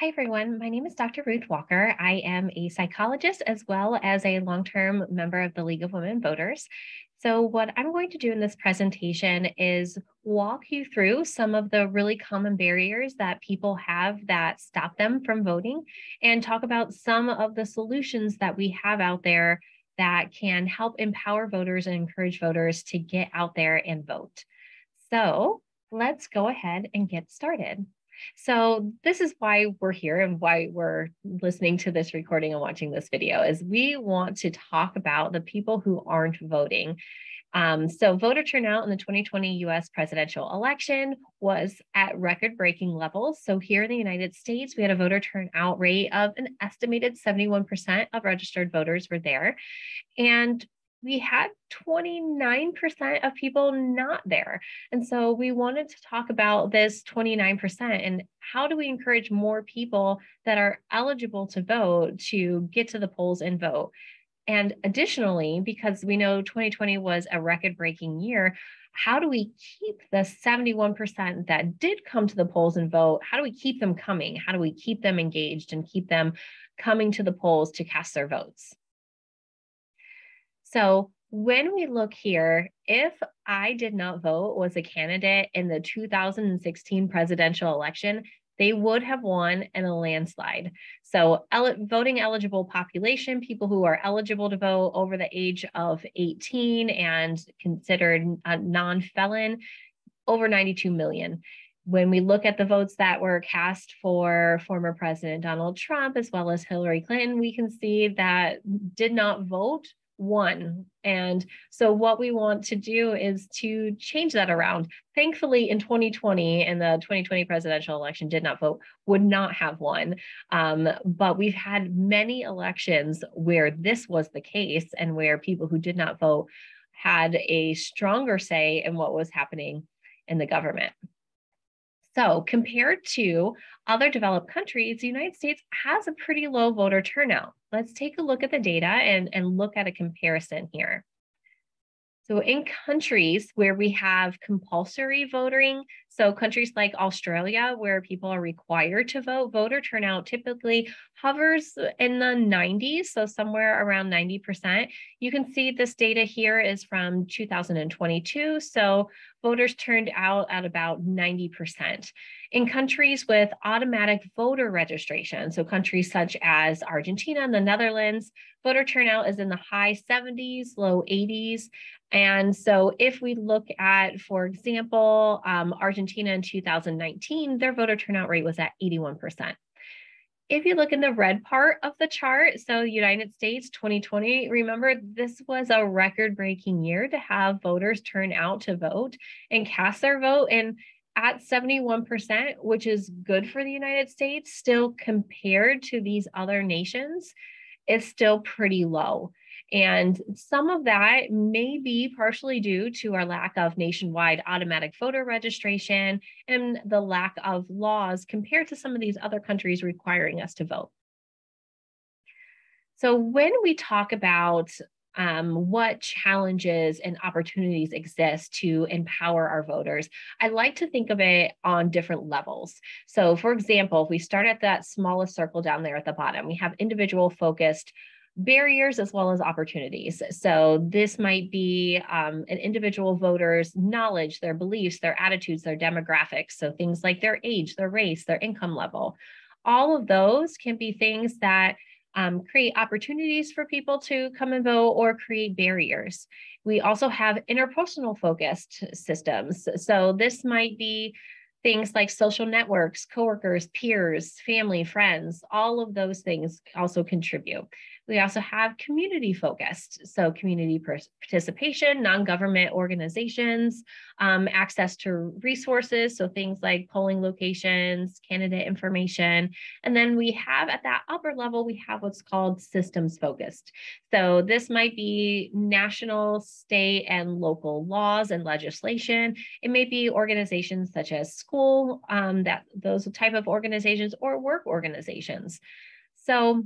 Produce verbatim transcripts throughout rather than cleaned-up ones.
Hi, everyone. My name is Doctor Ruth Walker. I am a psychologist as well as a long-term member of the League of Women Voters. So what I'm going to do in this presentation is walk you through some of the really common barriers that people have that stop them from voting and talk about some of the solutions that we have out there that can help empower voters and encourage voters to get out there and vote. So let's go ahead and get started. So this is why we're here and why we're listening to this recording and watching this video is we want to talk about the people who aren't voting. Um, so voter turnout in the twenty twenty U S presidential election was at record-breaking levels. So here in the United States, we had a voter turnout rate of an estimated seventy-one percent of registered voters were there. And we had twenty-nine percent of people not there. And so we wanted to talk about this twenty-nine percent and how do we encourage more people that are eligible to vote to get to the polls and vote? And additionally, because we know twenty twenty was a record-breaking year, how do we keep the seventy-one percent that did come to the polls and vote? How do we keep them coming? How do we keep them engaged and keep them coming to the polls to cast their votes? So when we look here, if I did not vote was a candidate in the two thousand sixteen presidential election, they would have won in a landslide. So ele- voting eligible population, people who are eligible to vote over the age of eighteen and considered a non-felon, over ninety-two million. When we look at the votes that were cast for former President Donald Trump, as well as Hillary Clinton, we can see that did not vote one. And so what we want to do is to change that around. Thankfully, in twenty twenty, and the twenty twenty presidential election did not vote, would not have won. Um, but we've had many elections where this was the case and where people who did not vote had a stronger say in what was happening in the government. So compared to other developed countries, the United States has a pretty low voter turnout. Let's take a look at the data and, and look at a comparison here. So in countries where we have compulsory voting, so countries like Australia, where people are required to vote, voter turnout typically hovers in the nineties, so somewhere around ninety percent. You can see this data here is from two thousand twenty-two, so voters turned out at about ninety percent. In countries with automatic voter registration, so countries such as Argentina and the Netherlands, voter turnout is in the high seventies, low eighties. And so if we look at, for example, um, Argentina in two thousand nineteen, their voter turnout rate was at eighty-one percent. If you look in the red part of the chart, so United States twenty twenty, remember this was a record-breaking year to have voters turn out to vote and cast their vote. And at seventy-one percent, which is good for the United States, still compared to these other nations, is still pretty low. And some of that may be partially due to our lack of nationwide automatic voter registration and the lack of laws compared to some of these other countries requiring us to vote. So when we talk about um, what challenges and opportunities exist to empower our voters, I like to think of it on different levels. So for example, if we start at that smallest circle down there at the bottom, we have individual focused barriers as well as opportunities. So this might be um, an individual voter's knowledge, their beliefs, their attitudes, their demographics. So things like their age, their race, their income level. All of those can be things that um, create opportunities for people to come and vote or create barriers. We also have interpersonal focused systems. So this might be things like social networks, coworkers, peers, family, friends, all of those things also contribute. We also have community focused, so community participation, non-government organizations, um, access to resources, so things like polling locations, candidate information. And then we have at that upper level, we have what's called systems focused. So this might be national, state, and local laws and legislation. It may be organizations such as schools, School, um, that those type of organizations or work organizations. So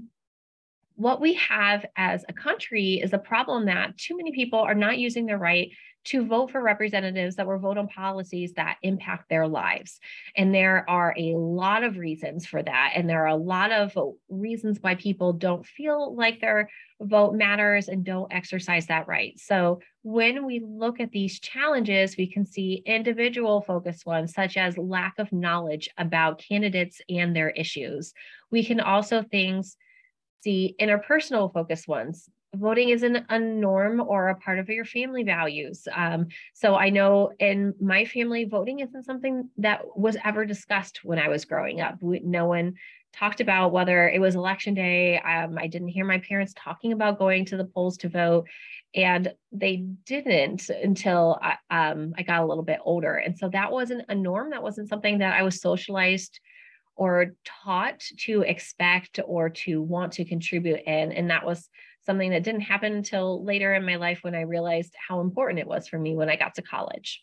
what we have as a country is a problem that too many people are not using their right to vote for representatives that will vote on policies that impact their lives. And there are a lot of reasons for that. And there are a lot of reasons why people don't feel like their vote matters and don't exercise that right. So when we look at these challenges, we can see individual focused ones, such as lack of knowledge about candidates and their issues. We can also things see interpersonal focused ones. Voting isn't a norm or a part of your family values. Um, so I know in my family, voting isn't something that was ever discussed when I was growing up. We, no one talked about whether it was election day. Um, I didn't hear my parents talking about going to the polls to vote. And they didn't until I, um, I got a little bit older. And so that wasn't a norm. That wasn't something that I was socialized or taught to expect or to want to contribute in. And that was something that didn't happen until later in my life when I realized how important it was for me when I got to college.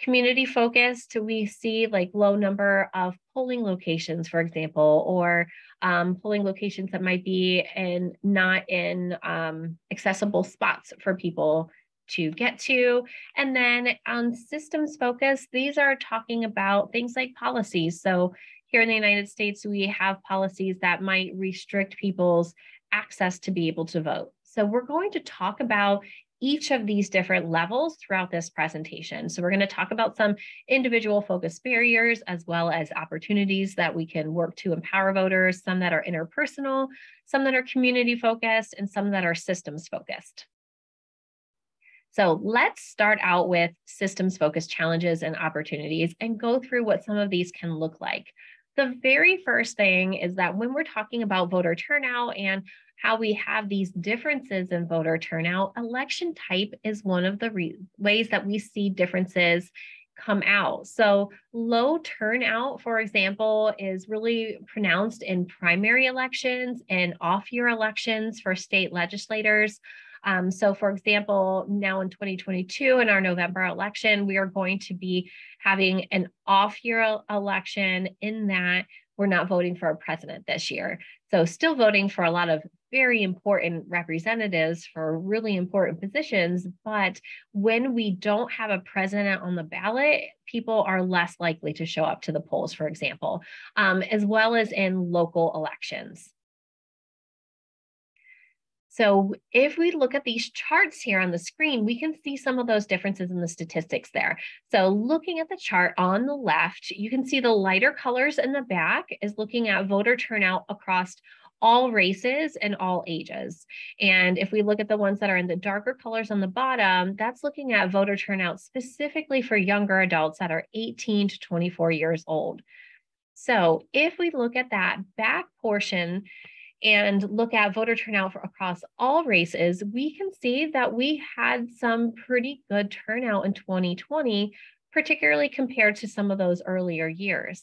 Community focused, we see like low number of polling locations, for example, or um, polling locations that might be in, not in um, accessible spots for people to get to. And then on systems focus, these are talking about things like policies. So here in the United States, we have policies that might restrict people's access to be able to vote. So we're going to talk about each of these different levels throughout this presentation. So we're going to talk about some individual focused barriers, as well as opportunities that we can work to empower voters, some that are interpersonal, some that are community focused, and some that are systems focused. So let's start out with systems focused challenges and opportunities and go through what some of these can look like. The very first thing is that when we're talking about voter turnout and how we have these differences in voter turnout, election type is one of the ways that we see differences come out. So low turnout, for example, is really pronounced in primary elections and off-year elections for state legislators. Um, so for example, now in twenty twenty-two, in our November election, we are going to be having an off-year election in that we're not voting for a president this year. So still voting for a lot of very important representatives for really important positions. But when we don't have a president on the ballot, people are less likely to show up to the polls, for example, um, as well as in local elections. So if we look at these charts here on the screen, we can see some of those differences in the statistics there. So looking at the chart on the left, you can see the lighter colors in the back is looking at voter turnout across all races and all ages. And if we look at the ones that are in the darker colors on the bottom, that's looking at voter turnout specifically for younger adults that are eighteen to twenty-four years old. So if we look at that back portion, and look at voter turnout for across all races, we can see that we had some pretty good turnout in twenty twenty, particularly compared to some of those earlier years.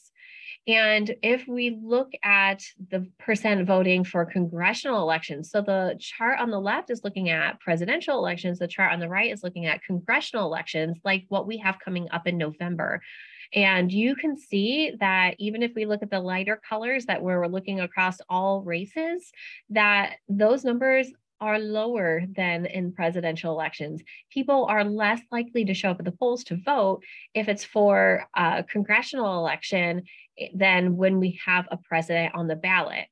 And if we look at the percent voting for congressional elections, so the chart on the left is looking at presidential elections, the chart on the right is looking at congressional elections, like what we have coming up in November. And you can see that even if we look at the lighter colors that where we're looking across all races, that those numbers are lower than in presidential elections. People are less likely to show up at the polls to vote if it's for a congressional election than when we have a president on the ballot.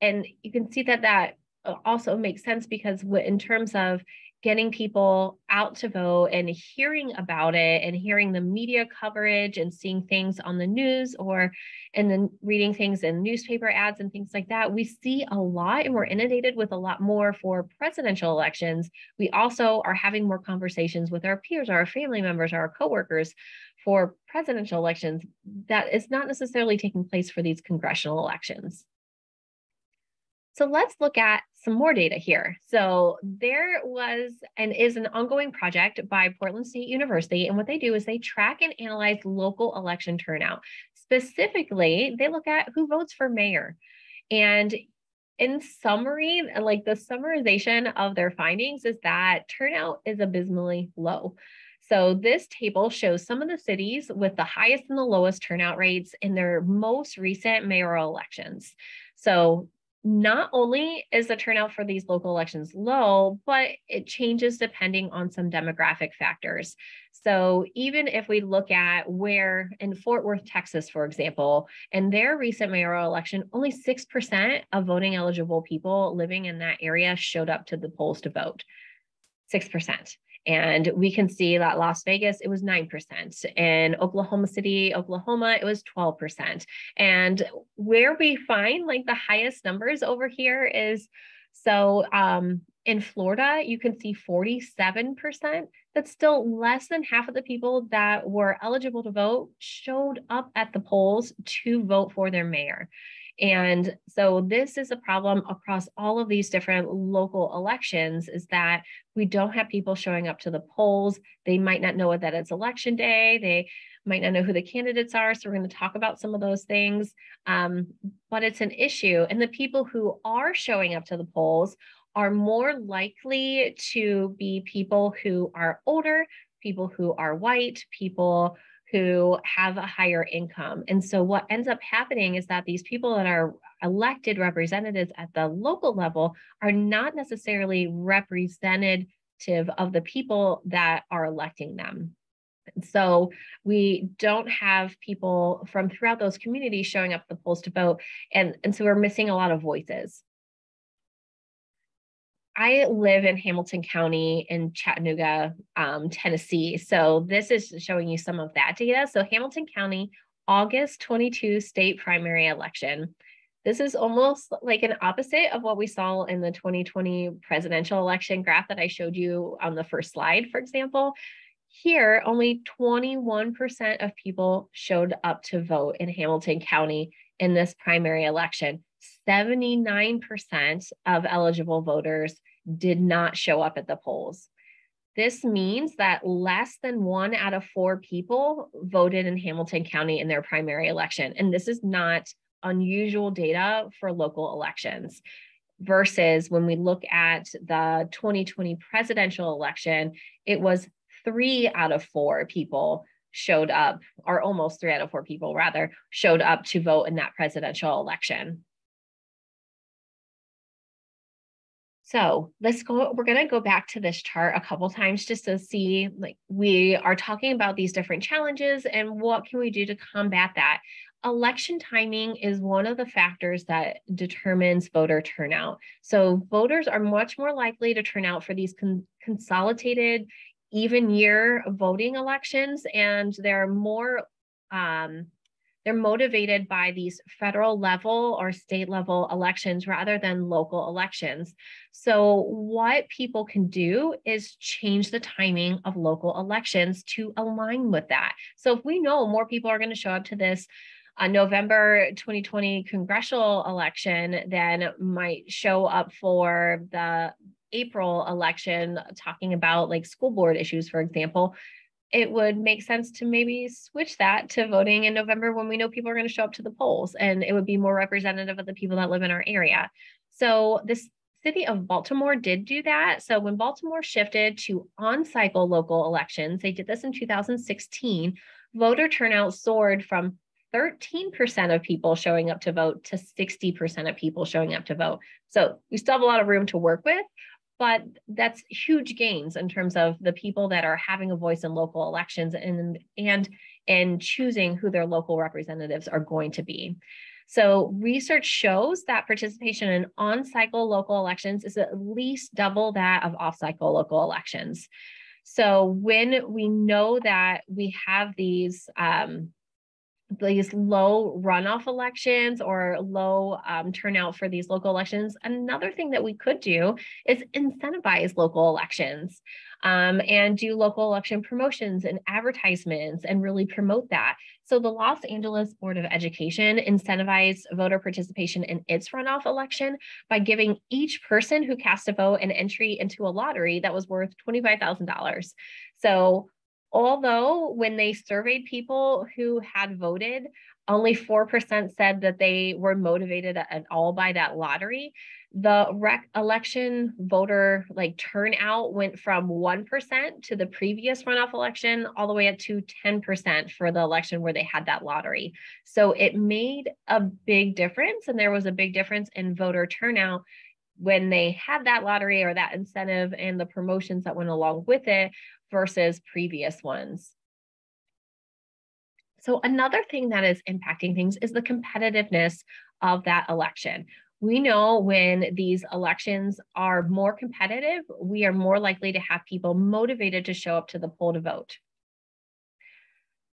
And you can see that that also makes sense because in terms of getting people out to vote and hearing about it and hearing the media coverage and seeing things on the news or and then reading things in newspaper ads and things like that, we see a lot and we're inundated with a lot more for presidential elections. We also are having more conversations with our peers, our family members, our coworkers for presidential elections that is not necessarily taking place for these congressional elections. So let's look at some more data here. So there was and is an ongoing project by Portland State University. And what they do is they track and analyze local election turnout. Specifically, they look at who votes for mayor. And in summary, like the summarization of their findings is that turnout is abysmally low. So this table shows some of the cities with the highest and the lowest turnout rates in their most recent mayoral elections. So not only is the turnout for these local elections low, but it changes depending on some demographic factors. So even if we look at where in Fort Worth, Texas, for example, in their recent mayoral election, only six percent of voting eligible people living in that area showed up to the polls to vote, six percent. And we can see that Las Vegas, it was nine percent. In Oklahoma City, Oklahoma, it was twelve percent. And where we find like the highest numbers over here is, so um, in Florida, you can see forty-seven percent. That's still less than half of the people that were eligible to vote showed up at the polls to vote for their mayor. And so this is a problem across all of these different local elections, is that we don't have people showing up to the polls. They might not know that it's election day. They might not know who the candidates are. So we're going to talk about some of those things, um, but it's an issue. And the people who are showing up to the polls are more likely to be people who are older, people who are white, people who have a higher income. And so what ends up happening is that these people that are elected representatives at the local level are not necessarily representative of the people that are electing them. So we don't have people from throughout those communities showing up at the polls to vote. And, and so we're missing a lot of voices. I live in Hamilton County in Chattanooga, um, Tennessee. So this is showing you some of that data. So Hamilton County, August twenty-second state primary election. This is almost like an opposite of what we saw in the twenty twenty presidential election graph that I showed you on the first slide, for example. Here, only twenty-one percent of people showed up to vote in Hamilton County in this primary election. seventy-nine percent of eligible voters did not show up at the polls. This means that less than one out of four people voted in Hamilton County in their primary election. And this is not unusual data for local elections, versus when we look at the twenty twenty presidential election, it was three out of four people showed up, or almost three out of four people rather, showed up to vote in that presidential election. So let's go, we're gonna go back to this chart a couple times just to see, like, we are talking about these different challenges and what can we do to combat that. Election timing is one of the factors that determines voter turnout. So voters are much more likely to turn out for these con- consolidated even year voting elections, and they're more, um, they're motivated by these federal level or state level elections rather than local elections. So what people can do is change the timing of local elections to align with that. So if we know more people are going to show up to this uh, November twenty twenty congressional election than might show up for the April election talking about like school board issues, for example, it would make sense to maybe switch that to voting in November when we know people are going to show up to the polls, and it would be more representative of the people that live in our area. So this city of Baltimore did do that. So when Baltimore shifted to on-cycle local elections, they did this in two thousand sixteen, voter turnout soared from thirteen percent of people showing up to vote to sixty percent of people showing up to vote. So we still have a lot of room to work with, but that's huge gains in terms of the people that are having a voice in local elections and, and, and choosing who their local representatives are going to be. So research shows that participation in on-cycle local elections is at least double that of off-cycle local elections. So when we know that we have these, um, these low runoff elections or low um, turnout for these local elections, another thing that we could do is incentivize local elections um, and do local election promotions and advertisements and really promote that. So the Los Angeles Board of Education incentivized voter participation in its runoff election by giving each person who cast a vote an entry into a lottery that was worth twenty-five thousand dollars. So although when they surveyed people who had voted, Only four percent said that they were motivated at all by that lottery. The rec- election voter like turnout went from one percent to the previous runoff election all the way up to ten percent for the election where they had that lottery. So it made a big difference, and there was a big difference in voter turnout when they had that lottery or that incentive and the promotions that went along with it versus previous ones. So another thing that is impacting things is the competitiveness of that election. We know when these elections are more competitive, we are more likely to have people motivated to show up to the poll to vote.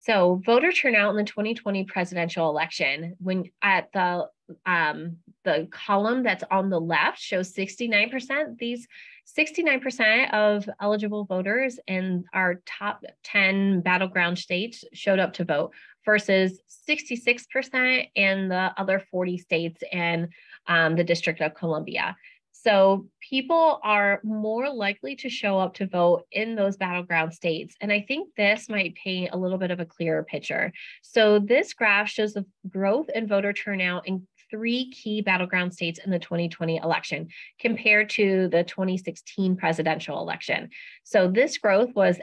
So voter turnout in the twenty twenty presidential election, when at the um, the column that's on the left shows sixty-nine percent, these sixty-nine percent of eligible voters in our top ten battleground states showed up to vote versus sixty-six percent in the other forty states and um, the District of Columbia. So people are more likely to show up to vote in those battleground states. And I think this might paint a little bit of a clearer picture. So this graph shows the growth in voter turnout in three key battleground states in the twenty twenty election compared to the twenty sixteen presidential election. So this growth was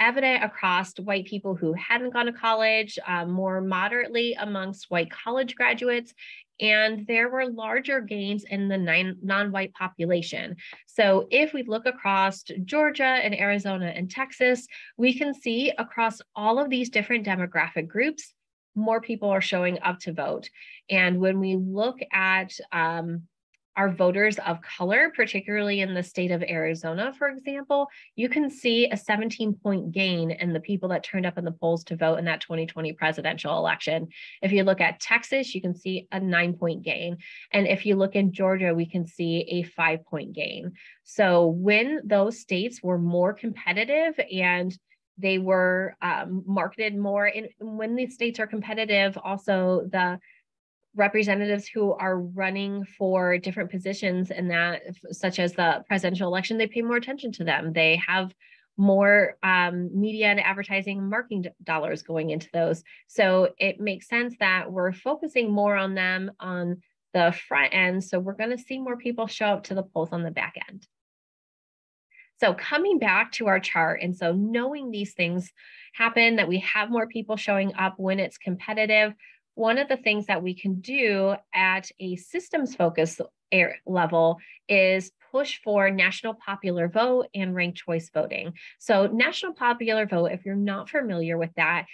evident across white people who hadn't gone to college, uh, more moderately amongst white college graduates, and there were larger gains in the non-white population. So if we look across Georgia and Arizona and Texas, we can see across all of these different demographic groups, more people are showing up to vote. And when we look at um, our voters of color, particularly in the state of Arizona, for example, you can see a seventeen point gain in the people that turned up in the polls to vote in that twenty twenty presidential election. If you look at Texas, you can see a nine point gain. And if you look in Georgia, we can see a five point gain. So when those states were more competitive and they were um, marketed more, and when these states are competitive, also the representatives who are running for different positions in that, such as the presidential election, they pay more attention to them. They have more um, media and advertising and marketing dollars going into those. So it makes sense that we're focusing more on them on the front end. So we're going to see more people show up to the polls on the back end. So coming back to our chart, and so knowing these things happen, that we have more people showing up when it's competitive, one of the things that we can do at a systems focus level is push for national popular vote and ranked choice voting. So national popular vote, if you're not familiar with that,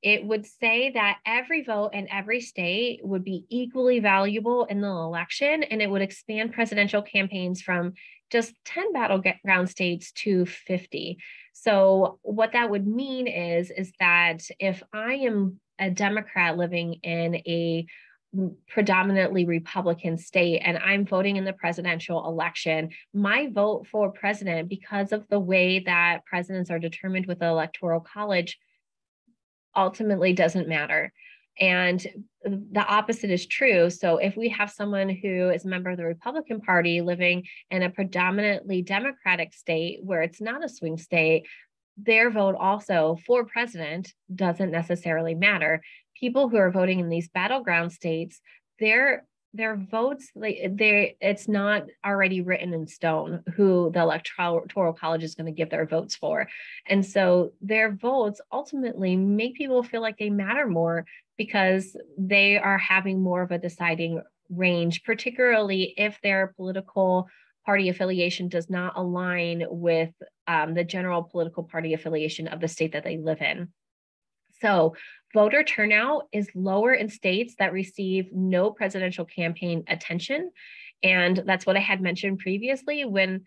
it would say that every vote in every state would be equally valuable in the election, and it would expand presidential campaigns from just ten battleground states to fifty. So what that would mean is, is that if I am a Democrat living in a predominantly Republican state, and I'm voting in the presidential election, my vote for president, because of the way that presidents are determined with the Electoral College, ultimately doesn't matter. And the opposite is true. So if we have someone who is a member of the Republican Party living in a predominantly Democratic state where it's not a swing state, their vote also for president doesn't necessarily matter. People who are voting in these battleground states, their their votes, they, they, it's not already written in stone who the Electoral College is going to give their votes for. And so their votes ultimately make people feel like they matter more because they are having more of a deciding range, particularly if their political party affiliation does not align with um, the general political party affiliation of the state that they live in. So voter turnout is lower in states that receive no presidential campaign attention. And that's what I had mentioned previously. When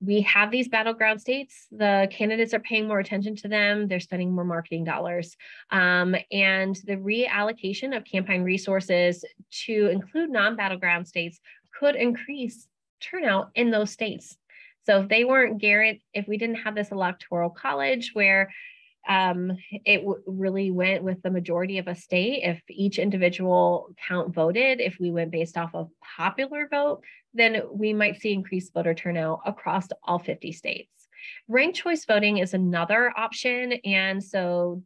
we have these battleground states, the candidates are paying more attention to them. They're spending more marketing dollars. Um, and the reallocation of campaign resources to include non-battleground states could increase turnout in those states. So if they weren't guaranteed, if we didn't have this Electoral College where um, it w really went with the majority of a state, if each individual count voted, if we went based off of popular vote, then we might see increased voter turnout across all fifty states. Ranked choice voting is another option. And so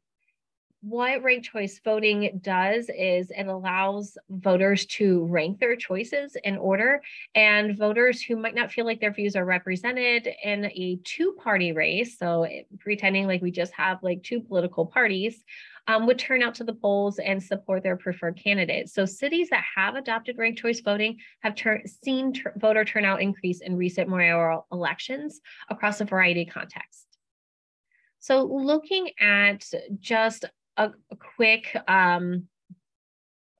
What ranked choice voting does is it allows voters to rank their choices in order, and voters who might not feel like their views are represented in a two-party race, so pretending like we just have like two political parties, Um, would turn out to the polls and support their preferred candidates. So cities that have adopted ranked choice voting have seen ter voter turnout increase in recent mayoral elections across a variety of contexts. So looking at just a, a quick um,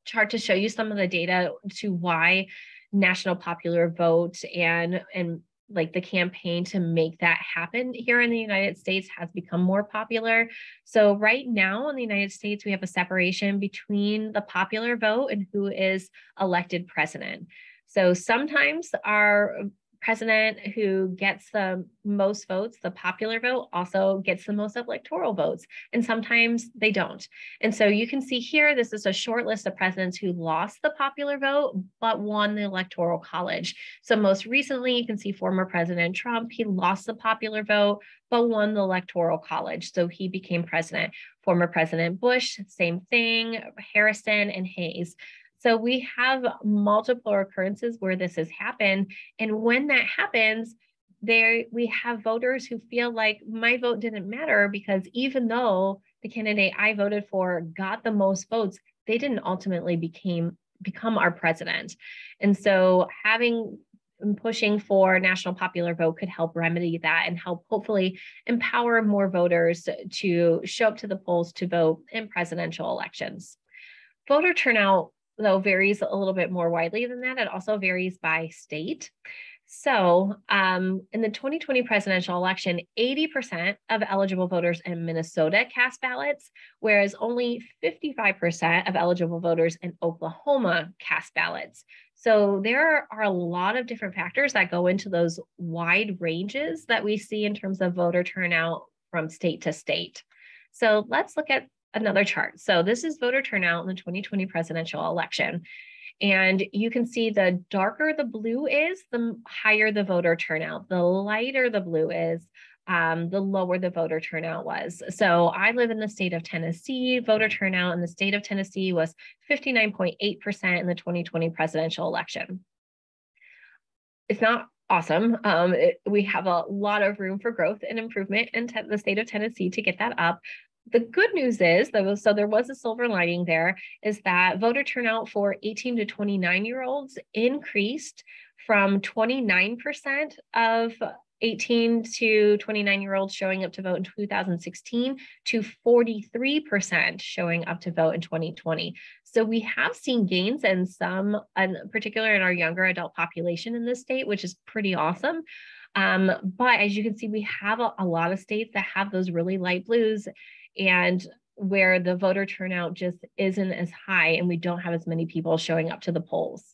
chart to show you some of the data to why national popular vote and, and like the campaign to make that happen here in the United States has become more popular. So right now in the United States, we have a separation between the popular vote and who is elected president. So sometimes our president who gets the most votes, the popular vote, also gets the most electoral votes, and sometimes they don't. And so you can see here, this is a short list of presidents who lost the popular vote but won the Electoral College. So most recently, you can see former President Trump, he lost the popular vote but won the Electoral College, so he became president. Former President Bush, same thing, Harrison and Hayes. So we have multiple occurrences where this has happened. And when that happens, there we have voters who feel like my vote didn't matter because even though the candidate I voted for got the most votes, they didn't ultimately became, become our president. And so having and pushing for national popular vote could help remedy that and help hopefully empower more voters to show up to the polls to vote in presidential elections. Voter turnout, though, varies a little bit more widely than that. It also varies by state. So um, in the twenty twenty presidential election, eighty percent of eligible voters in Minnesota cast ballots, whereas only fifty-five percent of eligible voters in Oklahoma cast ballots. So there are a lot of different factors that go into those wide ranges that we see in terms of voter turnout from state to state. So let's look at another chart. So this is voter turnout in the twenty twenty presidential election. And you can see the darker the blue is, the higher the voter turnout. The lighter the blue is, um, the lower the voter turnout was. So I live in the state of Tennessee. Voter turnout in the state of Tennessee was fifty-nine point eight percent in the twenty twenty presidential election. It's not awesome. Um, it, we have a lot of room for growth and improvement in the state of Tennessee to get that up. The good news is, though, so there was a silver lining there, is that voter turnout for eighteen to twenty-nine-year-olds increased from twenty-nine percent of eighteen to twenty-nine-year-olds showing up to vote in two thousand sixteen to forty-three percent showing up to vote in twenty twenty. So we have seen gains in some, in particular in our younger adult population in this state, which is pretty awesome. Um, but as you can see, we have a, a lot of states that have those really light blues and where the voter turnout just isn't as high and we don't have as many people showing up to the polls.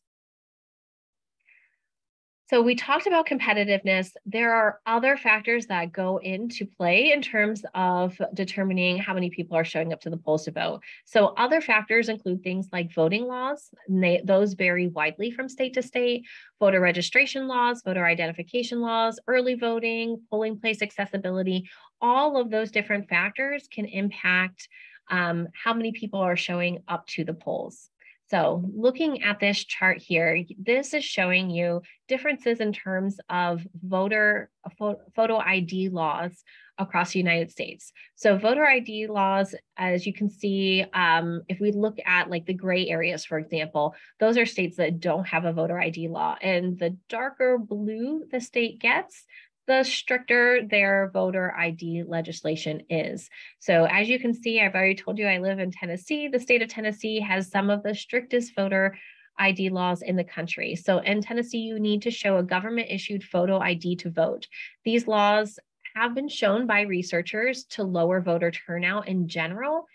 So we talked about competitiveness. There are other factors that go into play in terms of determining how many people are showing up to the polls to vote. So other factors include things like voting laws. And they, those vary widely from state to state, voter registration laws, voter identification laws, early voting, polling place accessibility. All of those different factors can impact um, how many people are showing up to the polls. So looking at this chart here, this is showing you differences in terms of voter photo I D laws across the United States. So voter I D laws, as you can see, um, if we look at like the gray areas, for example, those are states that don't have a voter I D law. And the darker blue the state gets, the stricter their voter I D legislation is. So as you can see, I've already told you I live in Tennessee. The state of Tennessee has some of the strictest voter I D laws in the country. So in Tennessee, you need to show a government-issued photo I D to vote. These laws have been shown by researchers to lower voter turnout in general,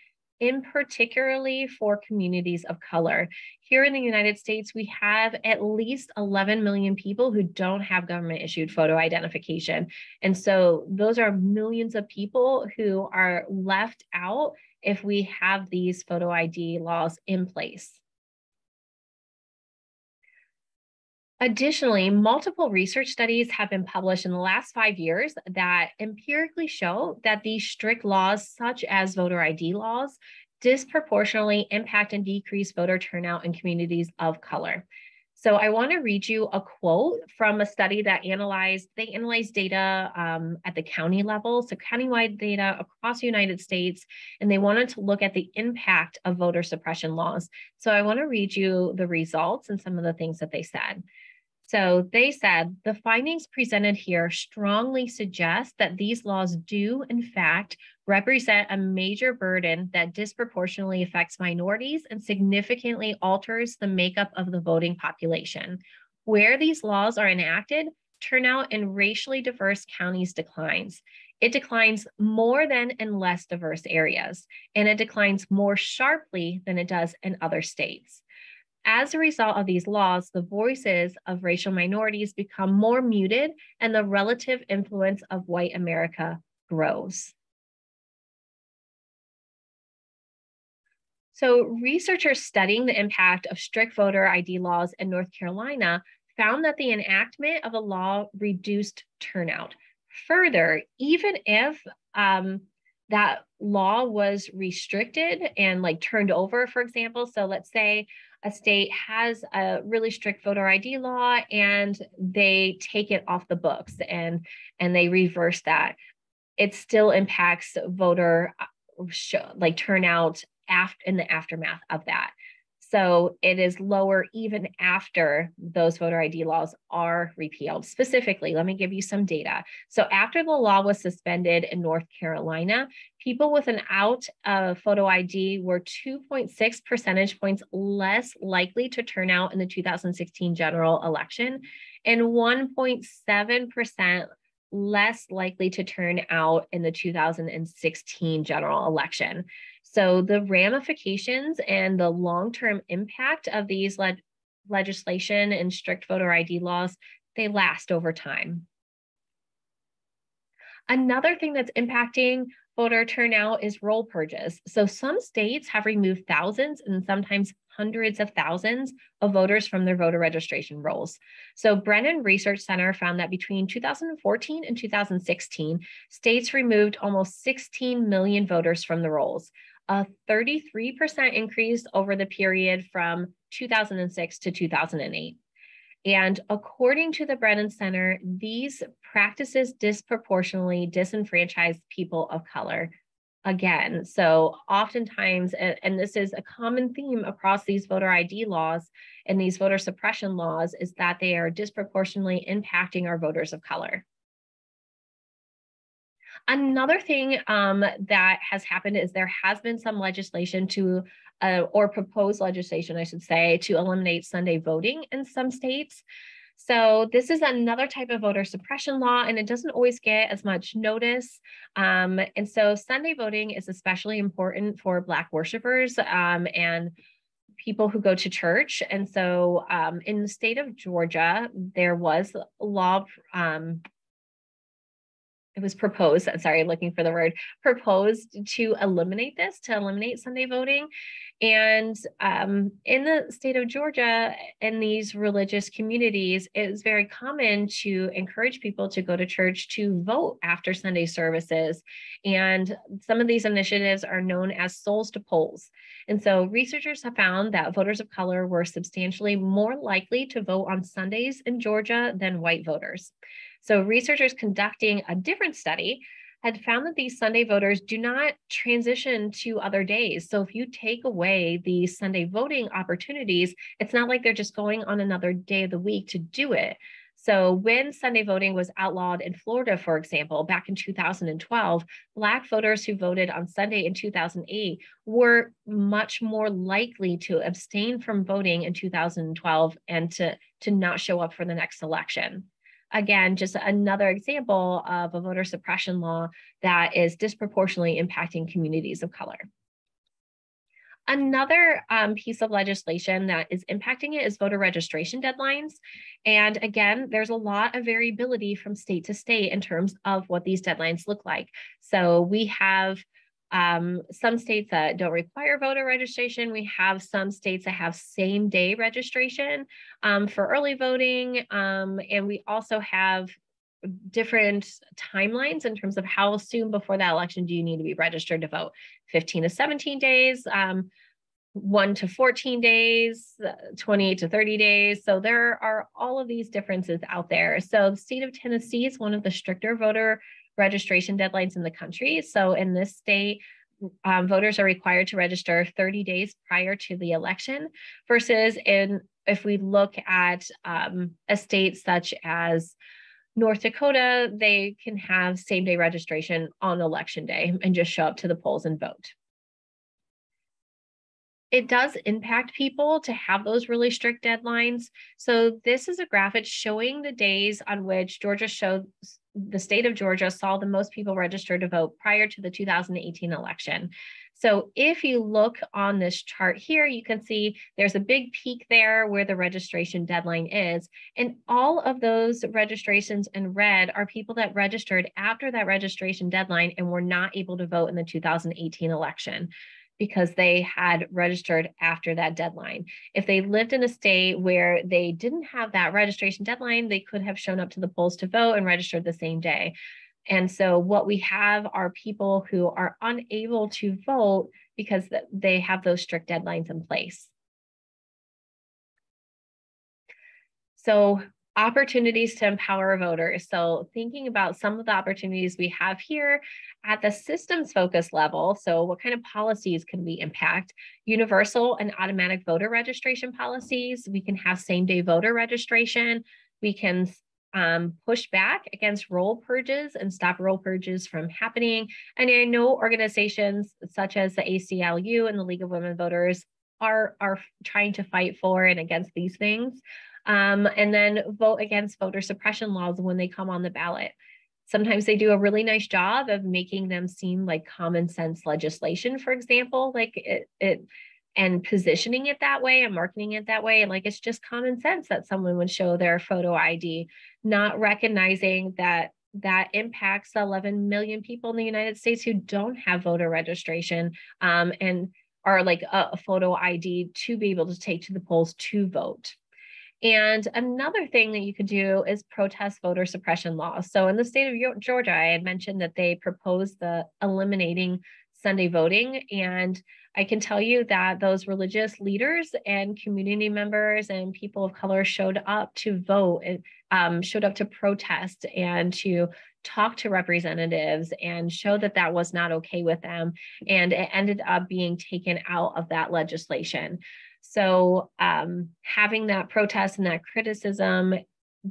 in particularly for communities of color. Here in the United States, we have at least eleven million people who don't have government-issued photo identification. And so those are millions of people who are left out if we have these photo I D laws in place. Additionally, multiple research studies have been published in the last five years that empirically show that these strict laws, such as voter I D laws, disproportionately impact and decrease voter turnout in communities of color. So I want to read you a quote from a study that analyzed, they analyzed data um, at the county level, so countywide data across the United States, and they wanted to look at the impact of voter suppression laws. So I want to read you the results and some of the things that they said. So they said, the findings presented here strongly suggest that these laws do, in fact, represent a major burden that disproportionately affects minorities and significantly alters the makeup of the voting population. Where these laws are enacted, turnout in racially diverse counties declines. It declines more than in less diverse areas, and it declines more sharply than it does in other states. As a result of these laws, the voices of racial minorities become more muted and the relative influence of white America grows. So researchers studying the impact of strict voter I D laws in North Carolina found that the enactment of a law reduced turnout. Further, even if um, that law was restricted and like turned over, for example, so let's say a state has a really strict voter I D law and they take it off the books and, and they reverse that, it still impacts voter like turnout after, in the aftermath of that. So it is lower even after those voter I D laws are repealed. Specifically, let me give you some data. So after the law was suspended in North Carolina, people with an out of photo I D were two point six percentage points less likely to turn out in the two thousand sixteen general election and one point seven percent less likely to turn out in the two thousand sixteen general election. So the ramifications and the long-term impact of these le- legislation and strict voter I D laws, they last over time. Another thing that's impacting voter turnout is roll purges. So some states have removed thousands and sometimes hundreds of thousands of voters from their voter registration rolls. So Brennan Research Center found that between two thousand fourteen and two thousand sixteen, states removed almost sixteen million voters from the rolls, a thirty-three percent increase over the period from two thousand six to two thousand eight. And according to the Brennan Center, these practices disproportionately disenfranchise people of color. Again, so oftentimes, and this is a common theme across these voter I D laws and these voter suppression laws, is that they are disproportionately impacting our voters of color. Another thing um, that has happened is there has been some legislation to, uh, or proposed legislation, I should say, to eliminate Sunday voting in some states. So this is another type of voter suppression law, and it doesn't always get as much notice. Um, and so Sunday voting is especially important for Black worshipers um, and people who go to church. And so um, in the state of Georgia, there was a law, um, it was proposed, I'm sorry, looking for the word, proposed to eliminate this, to eliminate Sunday voting. And um, in the state of Georgia, in these religious communities, it was very common to encourage people to go to church to vote after Sunday services. And some of these initiatives are known as souls to polls. And so researchers have found that voters of color were substantially more likely to vote on Sundays in Georgia than white voters. So researchers conducting a different study had found that these Sunday voters do not transition to other days. So if you take away the Sunday voting opportunities, it's not like they're just going on another day of the week to do it. So when Sunday voting was outlawed in Florida, for example, back in two thousand twelve, Black voters who voted on Sunday in two thousand eight were much more likely to abstain from voting in two thousand twelve and to, to not show up for the next election. Again, just another example of a voter suppression law that is disproportionately impacting communities of color. Another um, piece of legislation that is impacting it is voter registration deadlines. And again, there's a lot of variability from state to state in terms of what these deadlines look like. So we have um, some states that don't require voter registration. We have some states that have same day registration um, for early voting. Um, and we also have different timelines in terms of how soon before that election do you need to be registered to vote? fifteen to seventeen days, um, one to fourteen days, twenty-eight to thirty days. So there are all of these differences out there. So the state of Tennessee is one of the stricter voter registration deadlines in the country. So in this state, um, voters are required to register thirty days prior to the election versus in if we look at um, a state such as North Dakota, they can have same-day registration on election day and just show up to the polls and vote. It does impact people to have those really strict deadlines. So this is a graphic showing the days on which Georgia showed, the state of Georgia saw the most people registered to vote prior to the two thousand eighteen election. So if you look on this chart here, you can see there's a big peak there where the registration deadline is. And all of those registrations in red are people that registered after that registration deadline and were not able to vote in the two thousand eighteen election because they had registered after that deadline. If they lived in a state where they didn't have that registration deadline, they could have shown up to the polls to vote and registered the same day. And so what we have are people who are unable to vote because they have those strict deadlines in place. So opportunities to empower voters. So thinking about some of the opportunities we have here at the systems focus level. So what kind of policies can we impact? Universal and automatic voter registration policies. We can have same day voter registration. We can Um, push back against roll purges and stop roll purges from happening. And I know organizations such as the A C L U and the League of Women Voters are, are trying to fight for and against these things. Um, and then vote against voter suppression laws when they come on the ballot. Sometimes they do a really nice job of making them seem like common sense legislation, for example, like it, it and positioning it that way and marketing it that way. Like it's just common sense that someone would show their photo I D, not recognizing that that impacts eleven million people in the United States who don't have voter registration um, and are like a, a photo I D to be able to take to the polls to vote. And another thing that you could do is protest voter suppression laws. So in the state of Georgia, I had mentioned that they proposed the eliminating Sunday voting, and I can tell you that those religious leaders and community members and people of color showed up to vote and um, showed up to protest and to talk to representatives and show that that was not okay with them. And it ended up being taken out of that legislation. So um, having that protest and that criticism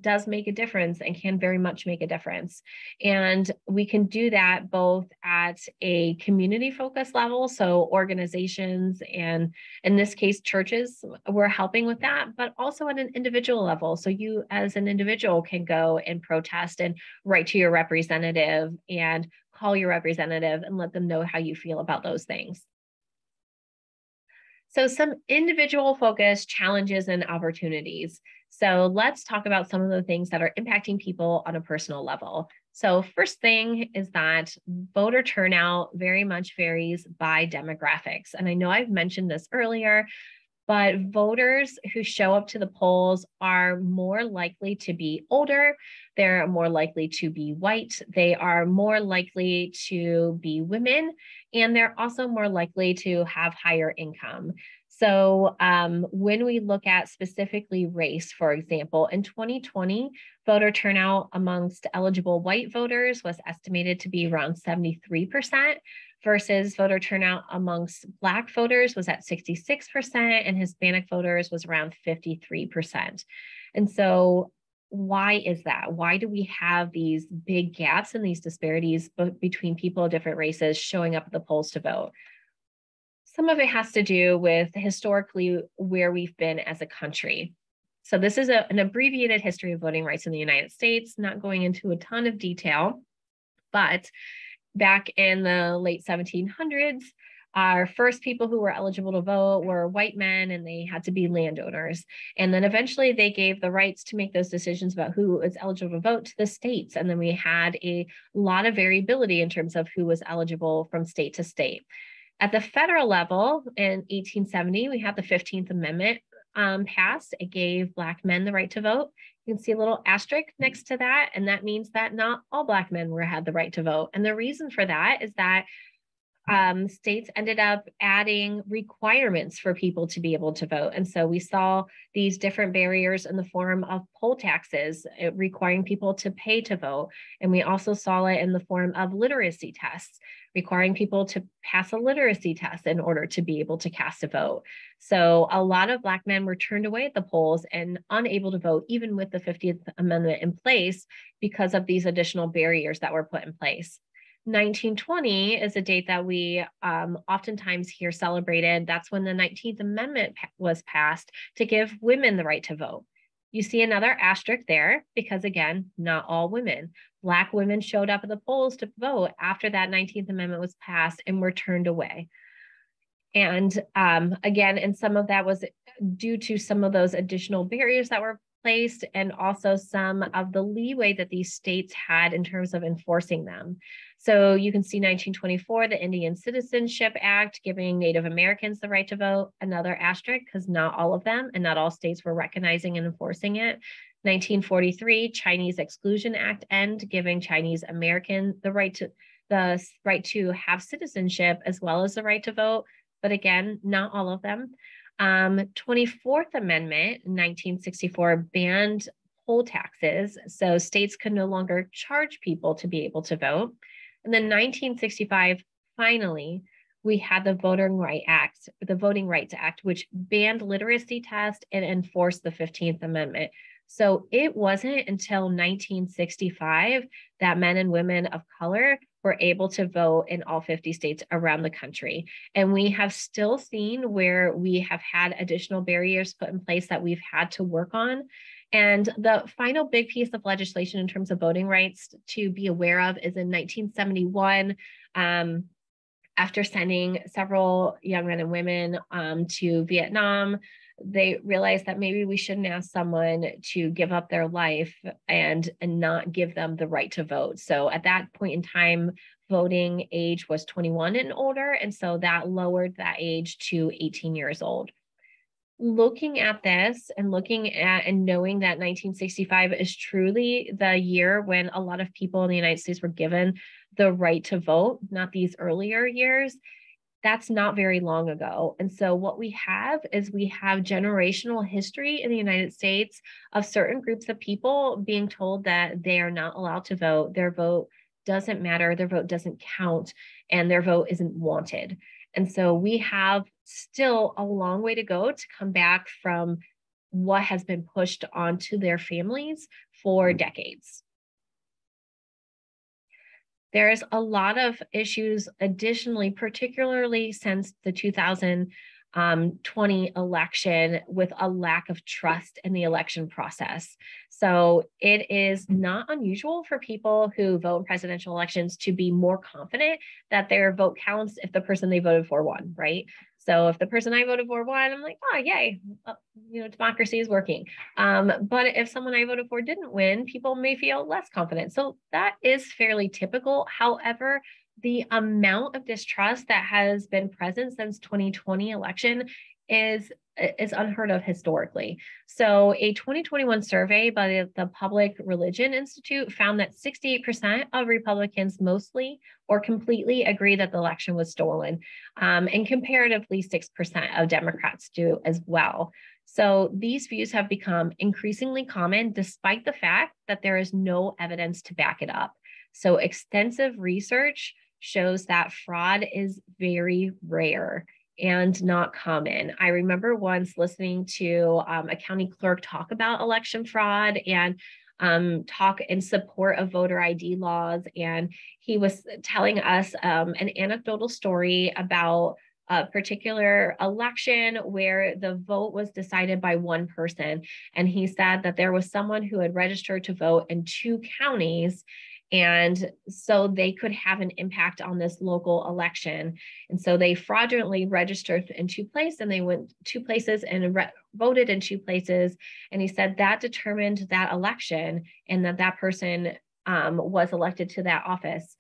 does make a difference and can very much make a difference. And we can do that both at a community focus level. So organizations and in this case, churches, we're helping with that, but also at an individual level. So you as an individual can go and protest and write to your representative and call your representative and let them know how you feel about those things. So some individual focused challenges and opportunities. So let's talk about some of the things that are impacting people on a personal level. So first thing is that voter turnout very much varies by demographics. And I know I've mentioned this earlier, but voters who show up to the polls are more likely to be older. They're more likely to be white. They are more likely to be women, and they're also more likely to have higher income. So um, when we look at specifically race, for example, in twenty twenty, voter turnout amongst eligible white voters was estimated to be around seventy-three percent versus voter turnout amongst Black voters was at sixty-six percent and Hispanic voters was around fifty-three percent. And so why is that? Why do we have these big gaps and these disparities between people of different races showing up at the polls to vote? Some of it has to do with historically where we've been as a country. So this is a, an abbreviated history of voting rights in the United States, not going into a ton of detail, but back in the late seventeen hundreds, our first people who were eligible to vote were white men, and they had to be landowners. And then eventually they gave the rights to make those decisions about who was eligible to vote to the states. And then we had a lot of variability in terms of who was eligible from state to state. At the federal level in eighteen seventy, we had the fifteenth Amendment um, passed. It gave Black men the right to vote. You can see a little asterisk next to that, and that means that not all Black men were had the right to vote. And the reason for that is that um, states ended up adding requirements for people to be able to vote. And so we saw these different barriers in the form of poll taxes, requiring people to pay to vote. And we also saw it in the form of literacy tests, requiring people to pass a literacy test in order to be able to cast a vote. So a lot of Black men were turned away at the polls and unable to vote, even with the fifteenth amendment in place, because of these additional barriers that were put in place. nineteen twenty is a date that we um, oftentimes hear celebrated. That's when the nineteenth amendment was passed to give women the right to vote. You see another asterisk there because, again, not all women. Black women showed up at the polls to vote after that nineteenth amendment was passed and were turned away. And um, again, and some of that was due to some of those additional barriers that were placed and also some of the leeway that these states had in terms of enforcing them. So you can see nineteen twenty-four, the Indian Citizenship Act, giving Native Americans the right to vote, another asterisk because not all of them and not all states were recognizing and enforcing it. nineteen forty-three, Chinese Exclusion Act end, giving Chinese American the right to the right to have citizenship as well as the right to vote, but again, not all of them. Um, twenty-fourth amendment, nineteen sixty-four, banned poll taxes, so states could no longer charge people to be able to vote. And then nineteen sixty-five, finally, we had the Voting Rights Act, the Voting Rights Act, which banned literacy tests and enforced the fifteenth amendment. So it wasn't until nineteen sixty-five that men and women of color were able to vote in all fifty states around the country. And we have still seen where we have had additional barriers put in place that we've had to work on. And the final big piece of legislation in terms of voting rights to be aware of is in nineteen seventy-one, um, after sending several young men and women um, to Vietnam, they realized that maybe we shouldn't ask someone to give up their life and, and not give them the right to vote. So at that point in time, voting age was twenty-one and older. And so that lowered that age to eighteen years old. Looking at this and looking at and knowing that nineteen sixty-five is truly the year when a lot of people in the United States were given the right to vote, not these earlier years, that's not very long ago. And so what we have is we have generational history in the United States of certain groups of people being told that they are not allowed to vote, their vote doesn't matter, their vote doesn't count, and their vote isn't wanted. And so we have still a long way to go to come back from what has been pushed onto their families for decades. There's a lot of issues additionally, particularly since the two thousand twenty election, with a lack of trust in the election process. So it is not unusual for people who vote in presidential elections to be more confident that their vote counts if the person they voted for won, right? So if the person I voted for won, I'm like, oh, yay, you know, democracy is working. Um, but if someone I voted for didn't win, people may feel less confident. So that is fairly typical. However, the amount of distrust that has been present since twenty twenty election is, is unheard of historically. So a twenty twenty-one survey by the Public Religion Institute found that sixty-eight percent of Republicans mostly or completely agree that the election was stolen, um, and comparatively six percent of Democrats do as well. So these views have become increasingly common despite the fact that there is no evidence to back it up. So extensive research shows that fraud is very rare and not common. I remember once listening to um, a county clerk talk about election fraud and um, talk in support of voter I D laws. And he was telling us um, an anecdotal story about a particular election where the vote was decided by one person. And he said that there was someone who had registered to vote in two counties, and so they could have an impact on this local election. And so they fraudulently registered in two places and they went two places and voted in two places. And he said that determined that election and that that person um, was elected to that office.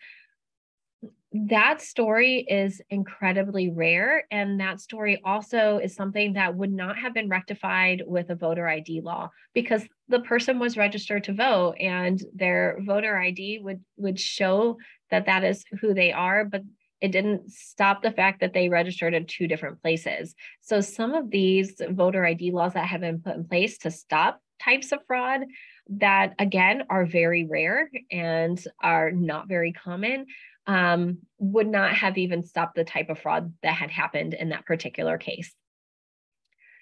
that story is incredibly rare. And that story also is something that would not have been rectified with a voter I D law, because the person was registered to vote and their voter I D would, would show that that is who they are, but it didn't stop the fact that they registered in two different places. So some of these voter I D laws that have been put in place to stop types of fraud that, again, are very rare and are not very common, Um, would not have even stopped the type of fraud that had happened in that particular case.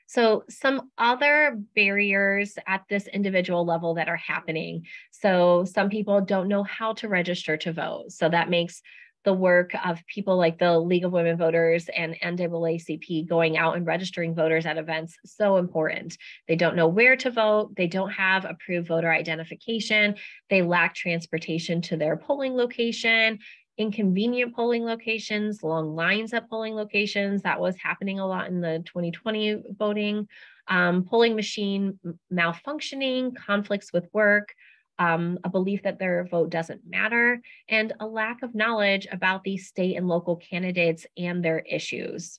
So some other barriers at this individual level that are happening. So some people don't know how to register to vote. So that makes the work of people like the League of Women Voters and N double A C P going out and registering voters at events so important. They don't know where to vote. They don't have approved voter identification. They lack transportation to their polling location, inconvenient polling locations, long lines at polling locations. That was happening a lot in the twenty twenty voting, um, polling machine malfunctioning, conflicts with work, Um, a belief that their vote doesn't matter, and a lack of knowledge about the state and local candidates and their issues.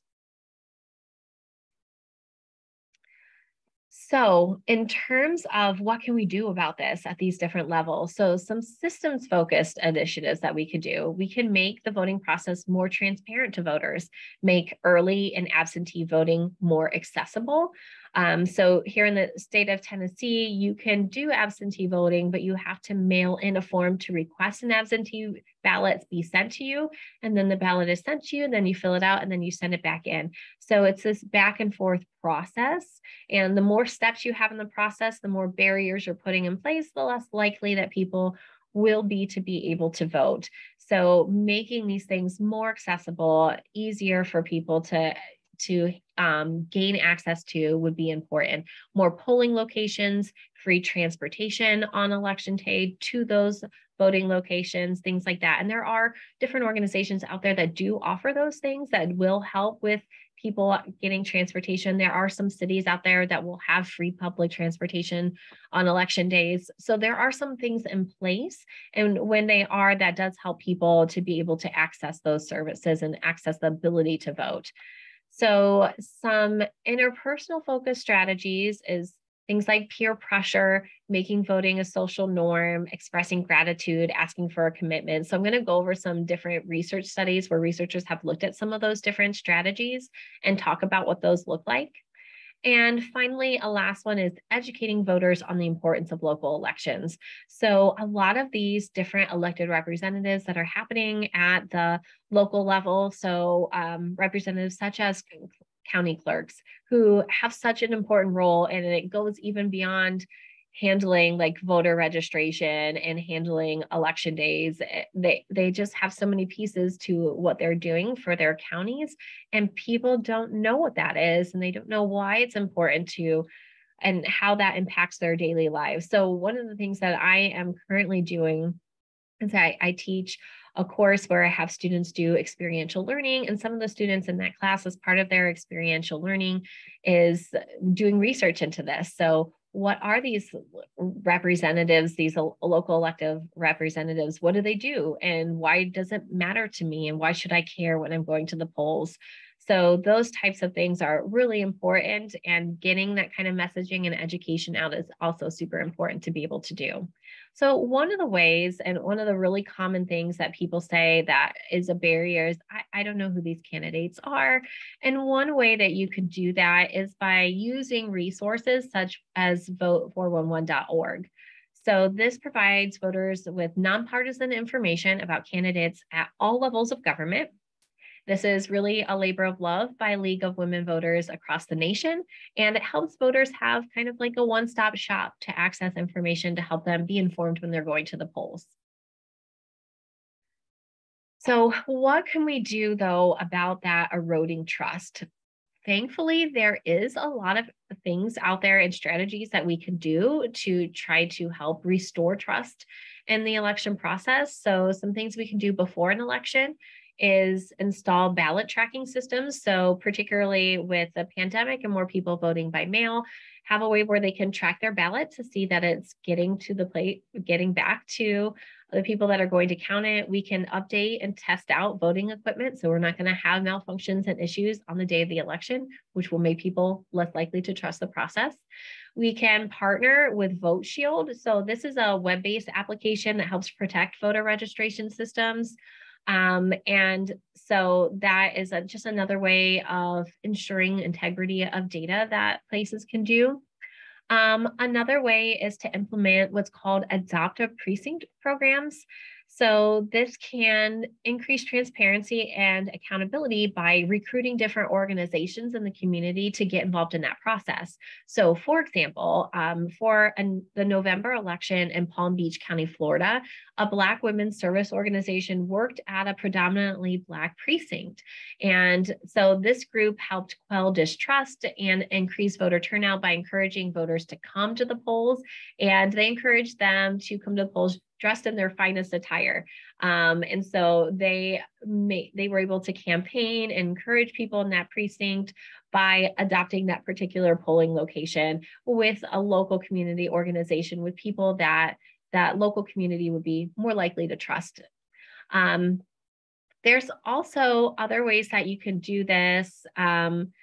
So in terms of what can we do about this at these different levels? So some systems focused initiatives that we could do, we can make the voting process more transparent to voters, make early and absentee voting more accessible. Um, so here in the state of Tennessee, you can do absentee voting, but you have to mail in a form to request an absentee ballot be sent to you. And then the ballot is sent to you, and then you fill it out, and then you send it back in. So it's this back and forth process. And the more steps you have in the process, the more barriers you're putting in place, the less likely that people will be to be able to vote. So making these things more accessible, easier for people to to um, gain access to would be important. More polling locations, free transportation on election day to those voting locations, things like that. And there are different organizations out there that do offer those things that will help with people getting transportation. There are some cities out there that will have free public transportation on election days. So there are some things in place. And when they are, that does help people to be able to access those services and access the ability to vote. So some interpersonal focus strategies is things like peer pressure, making voting a social norm, expressing gratitude, asking for a commitment. So I'm going to go over some different research studies where researchers have looked at some of those different strategies and talk about what those look like. And finally, a last one is educating voters on the importance of local elections. So a lot of these different elected representatives that are happening at the local level, so um, representatives such as county clerks, who have such an important role, and it goes even beyond handling like voter registration and handling election days. They, they just have so many pieces to what they're doing for their counties, and people don't know what that is, and they don't know why it's important to and how that impacts their daily lives. So one of the things that I am currently doing is I, I teach a course where I have students do experiential learning. And some of the students in that class, as part of their experiential learning, is doing research into this. So what are these representatives, these local elective representatives? What do they do? And why does it matter to me? And why should I care when I'm going to the polls? So those types of things are really important, and getting that kind of messaging and education out is also super important to be able to do. So one of the ways, and one of the really common things that people say that is a barrier is, I, I don't know who these candidates are. And one way that you could do that is by using resources such as vote four eleven dot org. So this provides voters with nonpartisan information about candidates at all levels of government. This is really a labor of love by League of Women Voters across the nation, and it helps voters have kind of like a one-stop shop to access information to help them be informed when they're going to the polls. So what can we do, though, about that eroding trust? Thankfully, there is a lot of things out there and strategies that we can do to try to help restore trust in the election process. So some things we can do before an election is install ballot tracking systems. So particularly with the pandemic and more people voting by mail, have a way where they can track their ballot to see that it's getting to the plate, getting back to the people that are going to count it. We can update and test out voting equipment, so we're not going to have malfunctions and issues on the day of the election, which will make people less likely to trust the process. We can partner with Vote Shield. So this is a web-based application that helps protect voter registration systems. Um, and so that is a, just another way of ensuring integrity of data that places can do. Um, another way is to implement what's called adoptive precinct programs. So this can increase transparency and accountability by recruiting different organizations in the community to get involved in that process. So for example, um, for an, the November election in Palm Beach County, Florida, a Black women's service organization worked at a predominantly Black precinct. And so this group helped quell distrust and increase voter turnout by encouraging voters to come to the polls. And they encouraged them to come to the polls dressed in their finest attire. Um, and so they made, they were able to campaign and encourage people in that precinct by adopting that particular polling location with a local community organization, with people that that local community would be more likely to trust. Um, there's also other ways that you can do this. Um,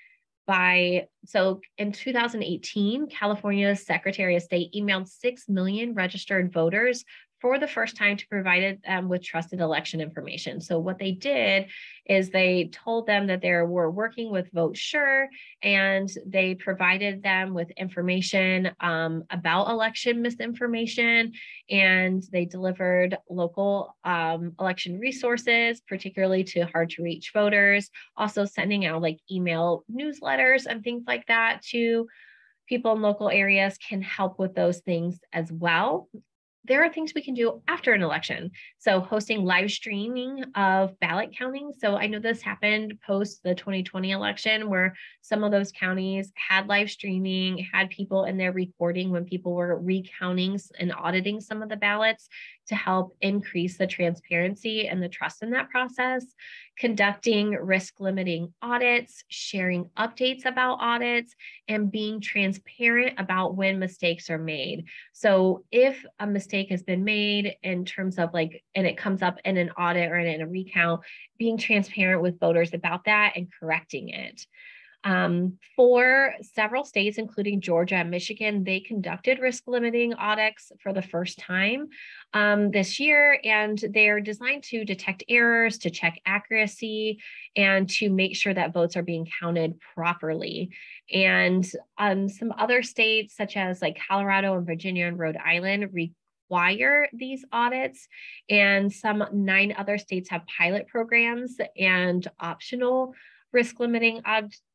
By, so in two thousand eighteen, California's Secretary of State emailed six million registered voters for the first time to provide them with trusted election information. So what they did is they told them that they were working with VoteSure, and they provided them with information um, about election misinformation, and they delivered local um, election resources, particularly to hard to reach voters, also sending out like email newsletters and things like that to people in local areas can help with those things as well. There are things we can do after an election. So hosting live streaming of ballot counting. So I know this happened post the twenty twenty election, where some of those counties had live streaming, had people in there recording when people were recounting and auditing some of the ballots to help increase the transparency and the trust in that process. Conducting risk limiting audits, sharing updates about audits, and being transparent about when mistakes are made. So if a mistake has been made in terms of like, and it comes up in an audit or in a recount, being transparent with voters about that and correcting it. Um, for several states, including Georgia and Michigan, they conducted risk limiting audits for the first time um, this year, and they're designed to detect errors, to check accuracy, and to make sure that votes are being counted properly. And um, some other states, such as like Colorado and Virginia and Rhode Island, require these audits, and some nine other states have pilot programs and optional risk limiting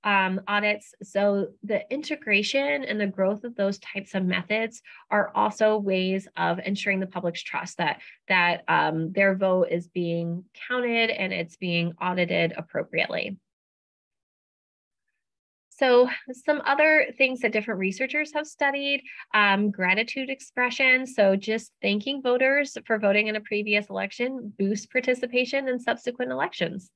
um, audits. So the integration and the growth of those types of methods are also ways of ensuring the public's trust that, that um, their vote is being counted and it's being audited appropriately. So some other things that different researchers have studied, um, gratitude expression. So just thanking voters for voting in a previous election boosts participation in subsequent elections.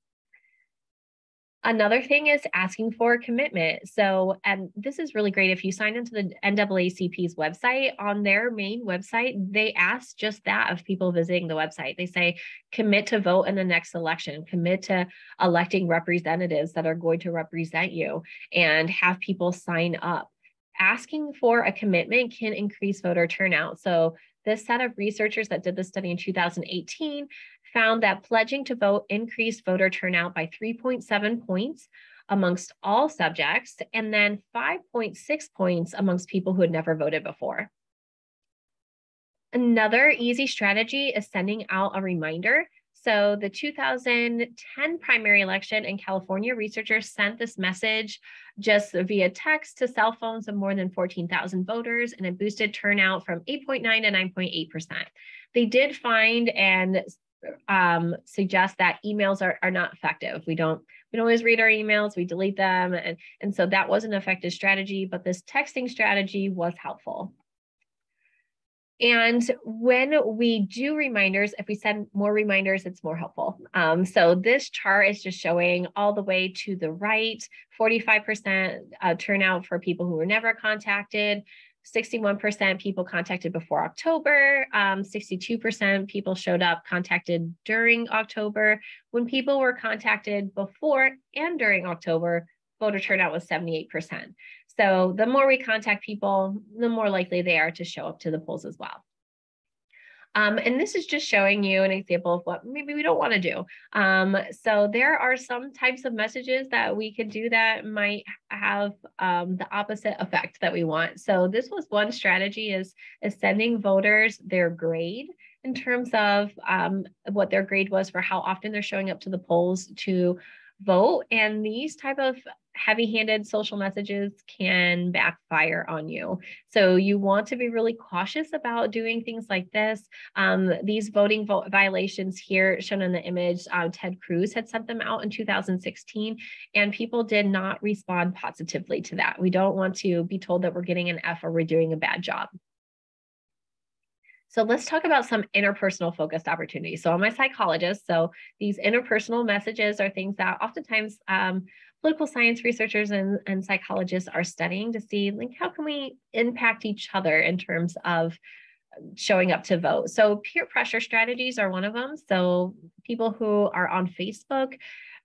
Another thing is asking for commitment. So, and this is really great. If you sign into the N double A C P's website, on their main website, they ask just that of people visiting the website. They say, commit to vote in the next election, commit to electing representatives that are going to represent you, and have people sign up. Asking for a commitment can increase voter turnout. So this set of researchers that did this study in two thousand eighteen found that pledging to vote increased voter turnout by three point seven points amongst all subjects, and then five point six points amongst people who had never voted before. Another easy strategy is sending out a reminder. So the two thousand ten primary election in California, researchers sent this message just via text to cell phones of more than fourteen thousand voters, and it boosted turnout from eight point nine to nine point eight percent. They did find and um, suggest that emails are, are not effective. We don't, we don't always read our emails, we delete them. And, and so that was an effective strategy, but this texting strategy was helpful. And when we do reminders, if we send more reminders, it's more helpful. Um, so this chart is just showing all the way to the right, forty-five percent uh, turnout for people who were never contacted, sixty-one percent people contacted before October, um, sixty-two percent people showed up contacted during October. When people were contacted before and during October, voter turnout was seventy-eight percent. So the more we contact people, the more likely they are to show up to the polls as well. Um, and this is just showing you an example of what maybe we don't want to do. Um, so there are some types of messages that we could do that might have um, the opposite effect that we want. So this was one strategy is, is sending voters their grade in terms of um, what their grade was for how often they're showing up to the polls to vote. And these type of heavy-handed social messages can backfire on you. So you want to be really cautious about doing things like this. Um, these voting vote violations here shown in the image, uh, Ted Cruz had sent them out in two thousand sixteen, and people did not respond positively to that. We don't want to be told that we're getting an F or we're doing a bad job. So let's talk about some interpersonal focused opportunities. So I'm a psychologist, so these interpersonal messages are things that oftentimes um, political science researchers and, and psychologists are studying to see, like, how can we impact each other in terms of showing up to vote? So peer pressure strategies are one of them. So people who are on Facebook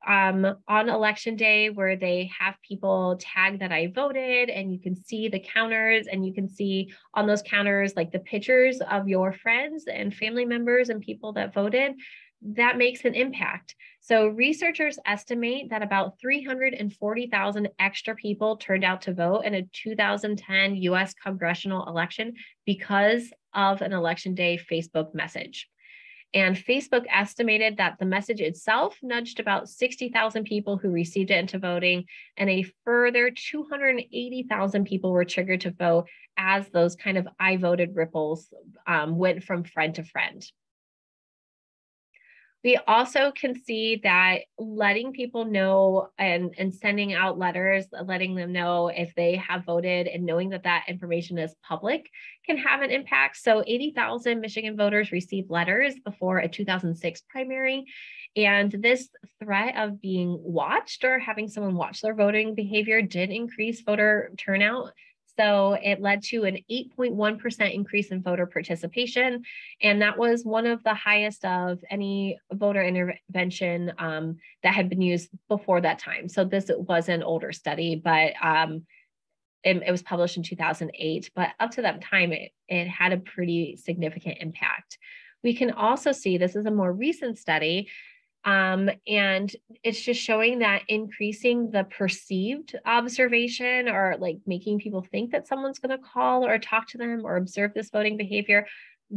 um, on election day, where they have people tag that I voted, and you can see the counters, and you can see on those counters, like, the pictures of your friends and family members and people that voted, that makes an impact. So researchers estimate that about three hundred forty thousand extra people turned out to vote in a two thousand ten U S congressional election because of an election day Facebook message. And Facebook estimated that the message itself nudged about sixty thousand people who received it into voting, and a further two hundred eighty thousand people were triggered to vote as those kind of I voted ripples um, went from friend to friend. We also can see that letting people know and, and sending out letters, letting them know if they have voted and knowing that that information is public can have an impact. So eighty thousand Michigan voters received letters before a two thousand six primary. And this threat of being watched or having someone watch their voting behavior did increase voter turnout. So it led to an eight point one percent increase in voter participation. And that was one of the highest of any voter intervention um, that had been used before that time. So this was an older study, but um, it, it was published in two thousand eight. But up to that time, it, it had a pretty significant impact. We can also see, this is a more recent study, Um, and it's just showing that increasing the perceived observation, or like making people think that someone's going to call or talk to them or observe this voting behavior,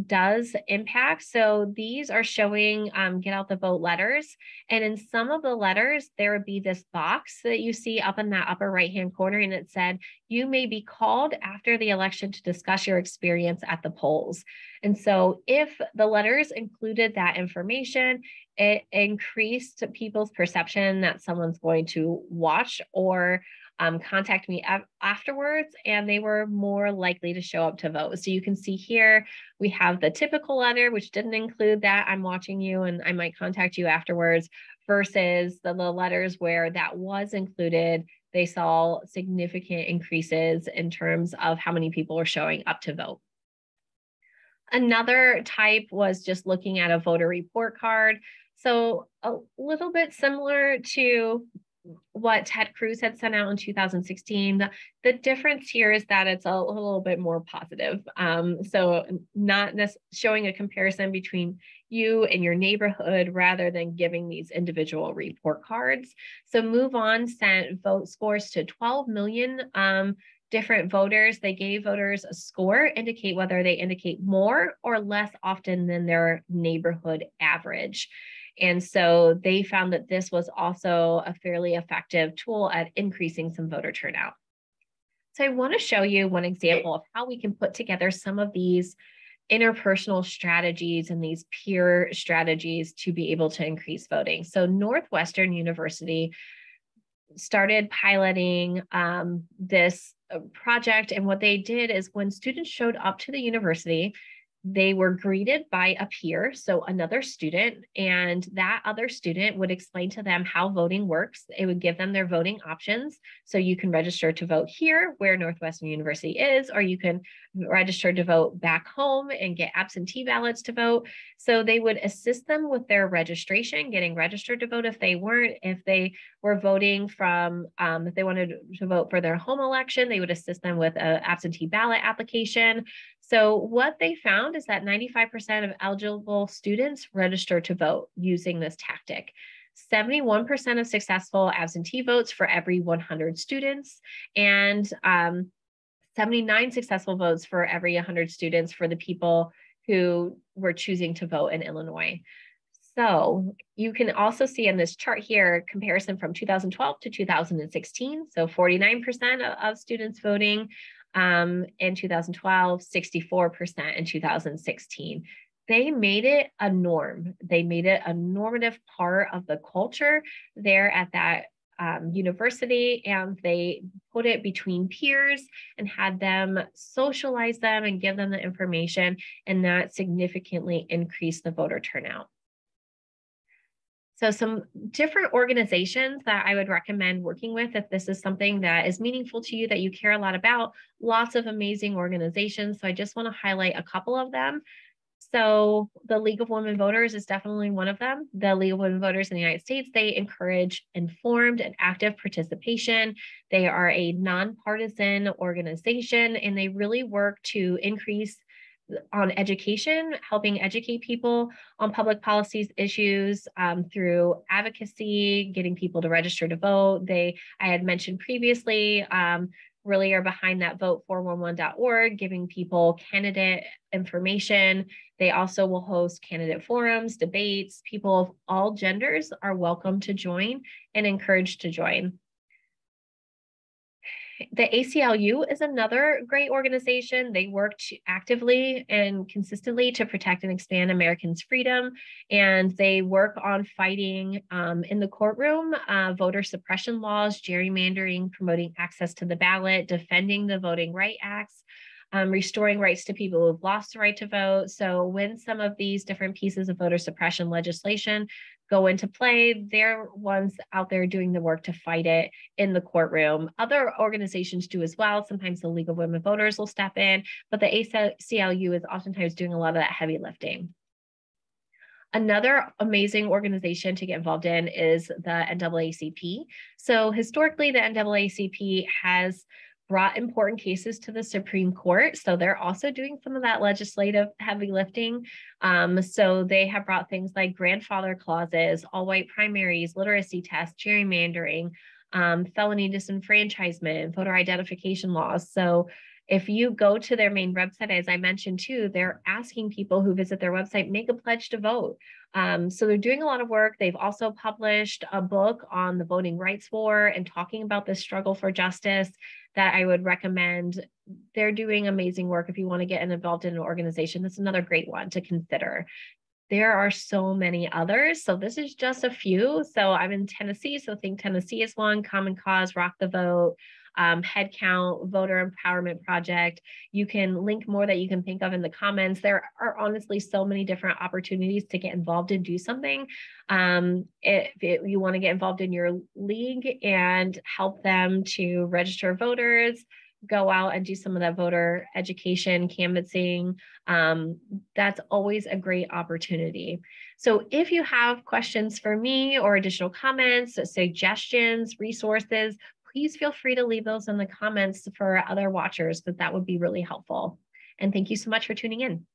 does impact. So these are showing um, get out the vote letters. And in some of the letters, there would be this box that you see up in that upper right hand corner. And it said, you may be called after the election to discuss your experience at the polls. And so if the letters included that information, it increased people's perception that someone's going to watch or Um, contact me afterwards, and they were more likely to show up to vote. So you can see here, we have the typical letter, which didn't include that I'm watching you and I might contact you afterwards, versus the, the letters where that was included. They saw significant increases in terms of how many people were showing up to vote. Another type was just looking at a voter report card. So a little bit similar to what Ted Cruz had sent out in two thousand sixteen. The, the difference here is that it's a little bit more positive. Um, so not showing a comparison between you and your neighborhood rather than giving these individual report cards. So Move On sent vote scores to twelve million um, different voters. They gave voters a score, indicate whether they indicate more or less often than their neighborhood average. And so they found that this was also a fairly effective tool at increasing some voter turnout. So I want to show you one example of how we can put together some of these interpersonal strategies and these peer strategies to be able to increase voting. So Northwestern University started piloting um, this project. And what they did is when students showed up to the university, they were greeted by a peer, so another student, and that other student would explain to them how voting works. It would give them their voting options. So you can register to vote here where Northwestern University is, or you can register to vote back home and get absentee ballots to vote. So they would assist them with their registration, getting registered to vote if they weren't. If they were voting from, um, if they wanted to vote for their home election, they would assist them with an absentee ballot application. So what they found is that ninety-five percent of eligible students register to vote using this tactic. seventy-one percent of successful absentee votes for every one hundred students, and um, seventy-nine successful votes for every one hundred students for the people who were choosing to vote in Illinois. So you can also see in this chart here, comparison from two thousand twelve to two thousand sixteen. So forty-nine percent of students voting um, in two thousand twelve, sixty-four percent in two thousand sixteen. They made it a norm. They made it a normative part of the culture there at that um, university, and they put it between peers and had them socialize them and give them the information, and that significantly increased the voter turnout. So some different organizations that I would recommend working with if this is something that is meaningful to you, that you care a lot about. Lots of amazing organizations. So I just want to highlight a couple of them. So the League of Women Voters is definitely one of them. The League of Women Voters in the United States, they encourage informed and active participation. They are a nonpartisan organization, and they really work to increase on education, helping educate people on public policies issues um, through advocacy, getting people to register to vote. They, I had mentioned previously, um, really are behind that vote four eleven dot org, giving people candidate information. They also will host candidate forums, debates. People of all genders are welcome to join and encouraged to join. The A C L U is another great organization. They work to actively and consistently to protect and expand Americans' freedom, and they work on fighting um, in the courtroom, uh, voter suppression laws, gerrymandering, promoting access to the ballot, defending the Voting Rights Act, um, restoring rights to people who have lost the right to vote. So when some of these different pieces of voter suppression legislation go into play, they're ones out there doing the work to fight it in the courtroom. Other organizations do as well. Sometimes the League of Women Voters will step in, but the A C L U is oftentimes doing a lot of that heavy lifting. Another amazing organization to get involved in is the N double A C P. So historically, the N double A C P has brought important cases to the Supreme Court. So they're also doing some of that legislative heavy lifting. Um, so they have brought things like grandfather clauses, all-white primaries, literacy tests, gerrymandering, um, felony disenfranchisement, voter identification laws. So if you go to their main website, as I mentioned too, they're asking people who visit their website, make a pledge to vote. Um, so they're doing a lot of work. They've also published a book on the voting rights war and talking about this struggle for justice that I would recommend. They're doing amazing work if you want to get involved in an organization. That's another great one to consider. There are so many others. So this is just a few. So I'm in Tennessee, so Think Tennessee is one, Common Cause, Rock the Vote, Um, Headcount, Voter Empowerment Project. You can link more that you can think of in the comments. There are honestly so many different opportunities to get involved and do something. Um, if it, you want to get involved in your league and help them to register voters, go out and do some of that voter education, canvassing. Um, that's always a great opportunity. So if you have questions for me or additional comments, suggestions, resources, please feel free to leave those in the comments for other watchers, but that would be really helpful. And thank you so much for tuning in.